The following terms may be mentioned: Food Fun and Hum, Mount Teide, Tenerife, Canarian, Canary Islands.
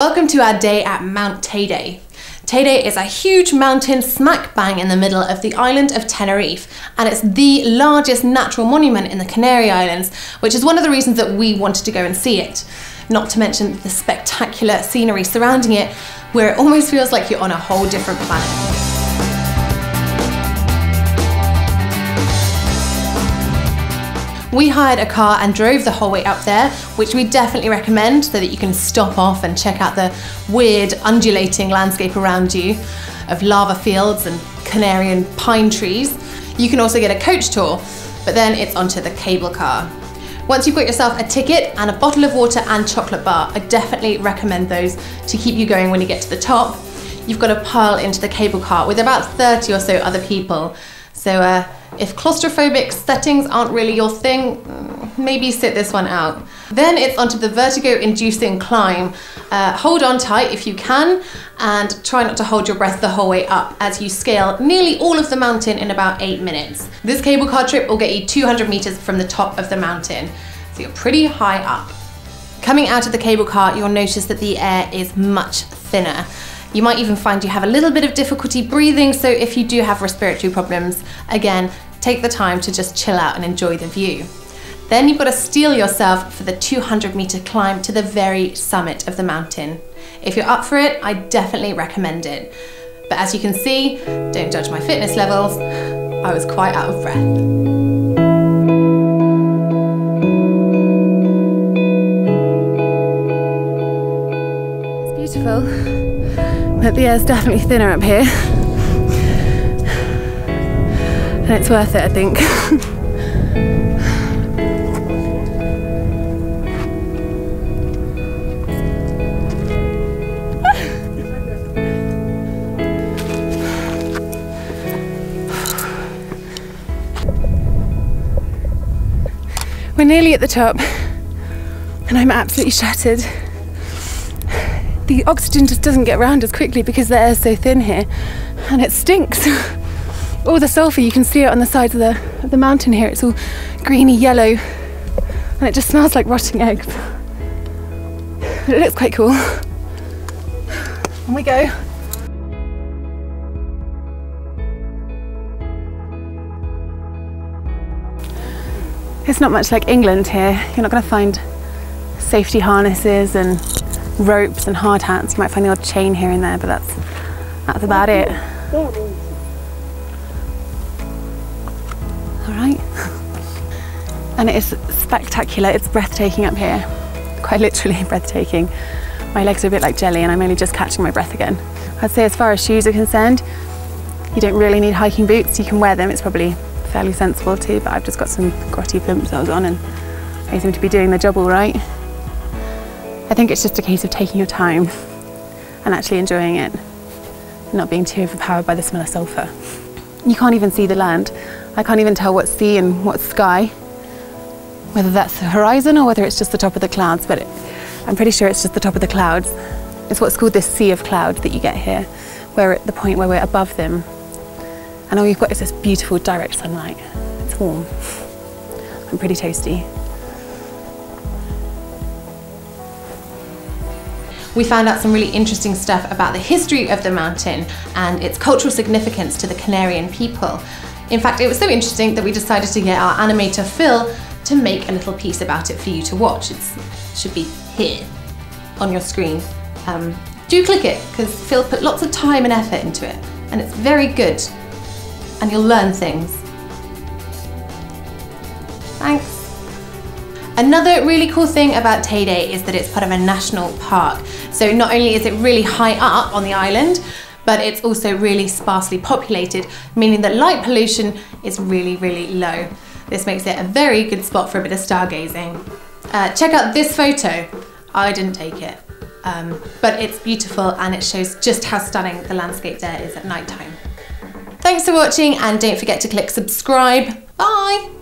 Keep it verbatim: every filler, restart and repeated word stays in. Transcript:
Welcome to our day at Mount Teide. Teide is a huge mountain smack bang in the middle of the island of Tenerife, and it's the largest natural monument in the Canary Islands, which is one of the reasons that we wanted to go and see it. Not to mention the spectacular scenery surrounding it, where it almost feels like you're on a whole different planet. We hired a car and drove the whole way up there, which we definitely recommend so that you can stop off and check out the weird undulating landscape around you of lava fields and canary and pine trees. You can also get a coach tour, but then it's onto the cable car. Once you've got yourself a ticket and a bottle of water and chocolate bar, I definitely recommend those to keep you going when you get to the top. You've got to pile into the cable car with about thirty or so other people. So uh, if claustrophobic settings aren't really your thing, maybe sit this one out. Then it's onto the vertigo-inducing climb. Uh, hold on tight if you can, and try not to hold your breath the whole way up as you scale nearly all of the mountain in about eight minutes. This cable car trip will get you two hundred meters from the top of the mountain, so you're pretty high up. Coming out of the cable car, you'll notice that the air is much thinner. You might even find you have a little bit of difficulty breathing, so if you do have respiratory problems, again, take the time to just chill out and enjoy the view. Then you've got to steel yourself for the two hundred meter climb to the very summit of the mountain. If you're up for it, I definitely recommend it. But as you can see, don't judge my fitness levels, I was quite out of breath. It's beautiful. But the air's definitely thinner up here, and it's worth it, I think. We're nearly at the top, and I'm absolutely shattered. The oxygen just doesn't get round as quickly because the air's so thin here, and it stinks. All the sulphur, you can see it on the sides of the, of the mountain here. It's all greeny yellow, and it just smells like rotting eggs. But it looks quite cool. On we go. It's not much like England here. You're not going to find safety harnesses and ropes and hard hats. You might find the odd chain here and there, but that's that's about it. All right. And it is spectacular. It's breathtaking up here. Quite literally breathtaking. My legs are a bit like jelly, and I'm only just catching my breath again. I'd say as far as shoes are concerned, you don't really need hiking boots. You can wear them. It's probably fairly sensible too, but I've just got some grotty pumps I was on, and they seem to be doing the job all right. I think it's just a case of taking your time and actually enjoying it, not being too overpowered by the smell of sulphur. You can't even see the land. I can't even tell what's sea and what's sky, whether that's the horizon or whether it's just the top of the clouds, but it, I'm pretty sure it's just the top of the clouds. It's what's called this sea of clouds that you get here. We're at the point where we're above them, and all you've got is this beautiful direct sunlight. It's warm and pretty toasty. We found out some really interesting stuff about the history of the mountain and its cultural significance to the Canarian people. In fact, it was so interesting that we decided to get our animator Phil to make a little piece about it for you to watch. It should be here on your screen. Um, do click it, because Phil put lots of time and effort into it, and it's very good, and you'll learn things. Thanks. Another really cool thing about Teide is that it's part of a national park. So not only is it really high up on the island, but it's also really sparsely populated, meaning that light pollution is really, really low. This makes it a very good spot for a bit of stargazing. Uh, check out this photo. I didn't take it, um, but it's beautiful, and it shows just how stunning the landscape there is at night time. Thanks for watching, and don't forget to click subscribe. Bye.